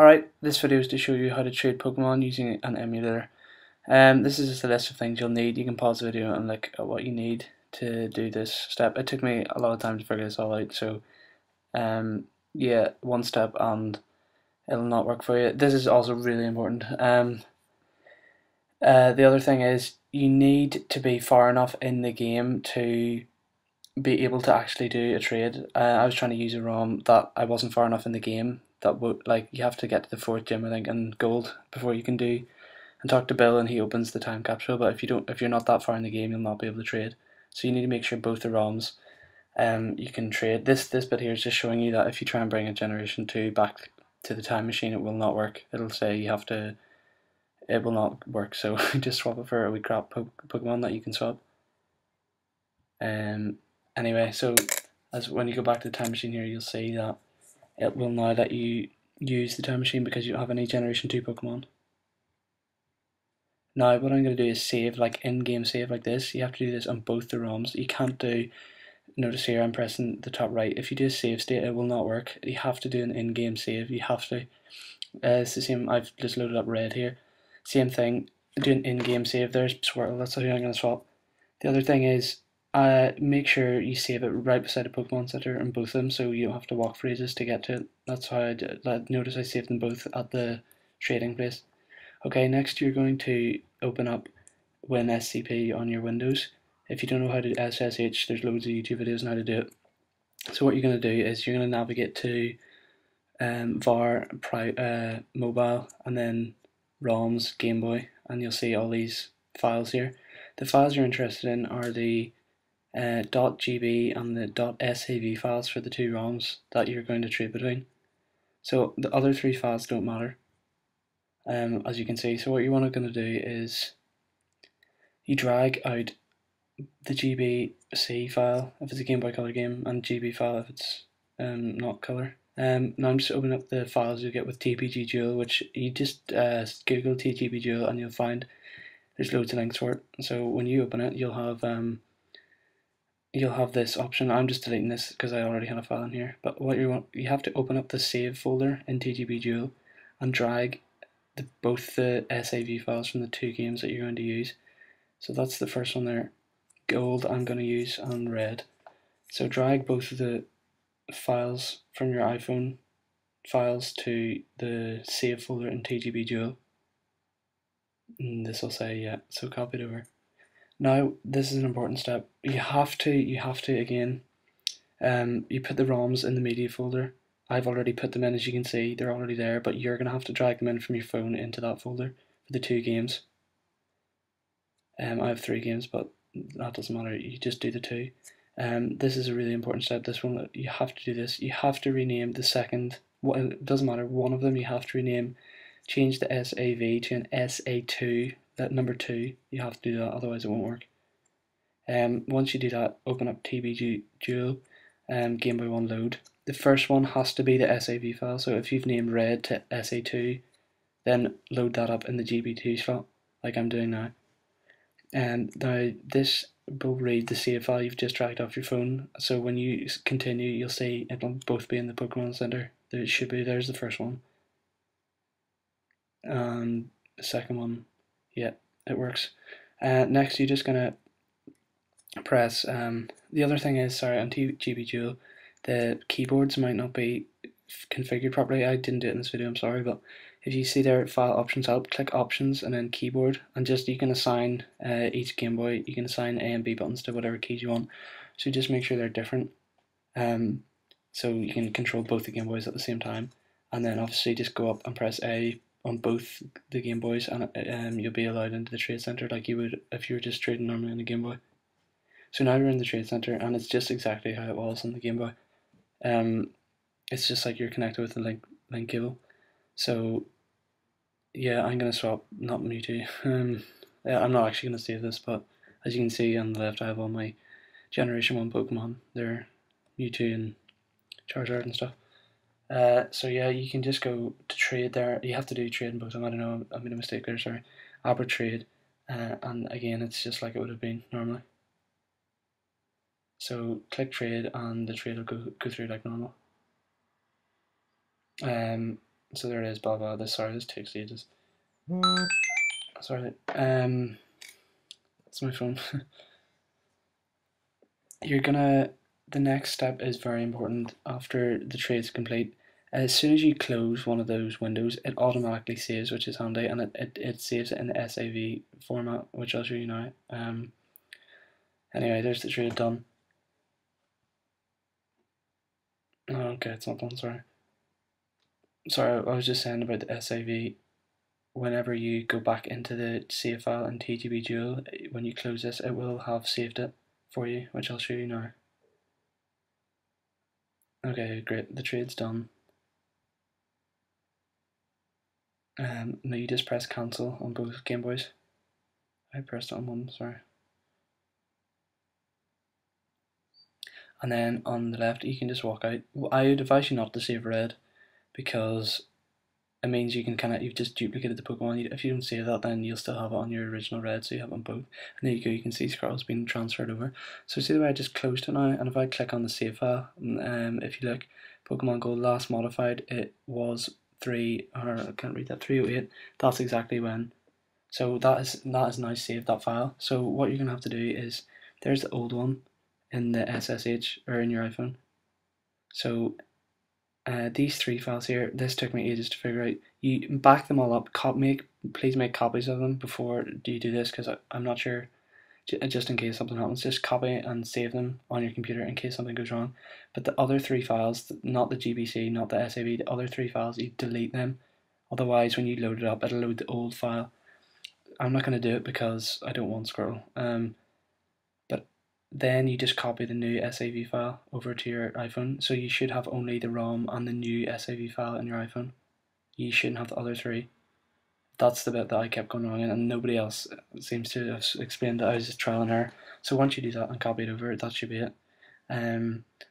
Alright, this video is to show you how to trade Pokemon using an emulator. This is just a list of things you'll need. You can pause the video and look at what you need to do this step. It took me a lot of time to figure this all out, so yeah, one step and it'll not work for you. This is also really important. The other thing is you need to be far enough in the game to be able to actually do a trade. I was trying to use a ROM that I wasn't far enough in the game. That would, like, you have to get to the 4th gym, I think, and gold before you can do and talk to Bill, and he opens the time capsule. But if you're not that far in the game, you'll not be able to trade. So you need to make sure both the ROMs you can trade. This bit here is just showing you that if you try and bring a generation 2 back to the time machine, it will not work. It'll say you have to, it will not work, so just swap it for a wee crap Pokemon that you can swap. Anyway, so as when you go back to the time machine here, you'll see that it will now let you use the time machine because you don't have any generation 2 Pokemon. Now what I'm going to do is save, like in-game save like this. You have to do this on both the ROMs. You can't do, notice here I'm pressing the top right, if you do a save state it will not work. You have to do an in-game save, you have to. It's the same, I've just loaded up red here. Same thing, do an in-game save, there's Swirtle, that's who I'm going to swap. The other thing is, make sure you save it right beside a Pokemon Center and both of them, so you don't have to walk phrases to get to it. That's how I did it. Notice I saved them both at the trading place. Okay, next you're going to open up WinSCP on your Windows. If you don't know how to SSH, there's loads of YouTube videos on how to do it. So what you're going to do is you're going to navigate to var mobile and then ROMs, Game Boy, and you'll see all these files here. The files you're interested in are the .gb and the .sav files for the two ROMs that you're going to trade between. So the other three files don't matter, as you can see. So what you want to do is you drag out the GBC file if it's a Game Boy Color game and GB file if it's not color. Now I'm just opening up the files you get with TGB Dual, which you just Google TGB Dual and you'll find there's loads of links for it. So when you open it, you'll have this option. I'm just deleting this because I already had a file in here, but what you have to open up the save folder in TGB Dual and drag both the SAV files from the two games that you're going to use. So that's the first one there, gold I'm going to use, and red. So drag both of the files from your iPhone files to the save folder in TGB Dual, and this will say, yeah, so copy it over. Now this is an important step. You have to again, you put the ROMs in the media folder. I've already put them in, as you can see, they're already there, but you're gonna have to drag them in from your phone into that folder for the two games. I have three games, but that doesn't matter, you just do the two. This is a really important step, this one, you have to do this. You have to rename the second, it doesn't matter, one of them you have to rename, change the SAV to an SA2, that number 2, you have to do that, otherwise it won't work. Once you do that, open up TGB Dual, Game Boy 1 load. The first one has to be the SAV file, so if you've named red to SA2, then load that up in the GB2 slot, like I'm doing now. And now this will read the save file you've just dragged off your phone, so when you continue you'll see it'll both be in the Pokemon Center. There it should be, there's the first one. And the second one, yeah, it works. Next you're just gonna press, the other thing is, sorry, on TGB Dual the keyboards might not be configured properly. I didn't do it in this video, I'm sorry, but if you see there file options help, click options and then keyboard, and just you can assign each Game Boy, you can assign A and B buttons to whatever keys you want, so just make sure they're different, so you can control both the Game Boys at the same time. And then obviously just go up and press A on both the Game Boys and you'll be allowed into the trade center like you would if you were just trading normally on the Game Boy. So now we're in the trade center and it's just exactly how it was on the Game Boy. It's just like you're connected with the link cable. So yeah, I'm gonna swap, not Mewtwo. Yeah, I'm not actually gonna save this, but as you can see on the left I have all my generation 1 Pokemon. They're Mewtwo and Charizard and stuff. So yeah, you can just go to trade there. You have to do trade in both of them. I don't know, I made a mistake there, sorry. Abra trade, and again it's just like it would have been normally. So click trade and the trade will go through like normal. So there it is, blah blah. Sorry, this takes ages. Sorry. That's my phone. The next step is very important. After the trade is complete, as soon as you close one of those windows, it automatically saves, which is handy, and it saves it in the SAV format, which I'll show you now. Anyway, there's the trade done. Oh, okay, it's not done, sorry. Sorry, I was just saying about the SAV. Whenever you go back into the save file in TGB Dual, when you close this, it will have saved it for you, which I'll show you now. Okay, great, the trade's done. Now you just press cancel on both Game Boys. I pressed it on one, sorry. And then on the left, you can just walk out. I would advise you not to save red, because it means you can you've just duplicated the Pokemon. If you don't save that, then you'll still have it on your original red, so you have it on both. And there you go, you can see Scarlet's been transferred over. So see the way I just closed it now, and if I click on the save file, if you look, Pokemon Go last modified, it was 308. That's exactly when. So that is now saved, that file. So what you're gonna have to do is, there's the old one in the SSH or in your iPhone. So these three files here, this took me ages to figure out. You back them all up, please make copies of them before you do this, because I'm not sure, just in case something happens, just copy and save them on your computer in case something goes wrong. But the other three files, not the GBC, not the SAV, the other three files, you delete them. Otherwise, when you load it up, it'll load the old file. I'm not going to do it because I don't want scroll. Then you just copy the new SAV file over to your iPhone. So you should have only the ROM and the new SAV file in your iPhone. You shouldn't have the other three. That's the bit that I kept going wrong in, and nobody else seems to have explained that. I was just trial and error. So once you do that and copy it over, that should be it.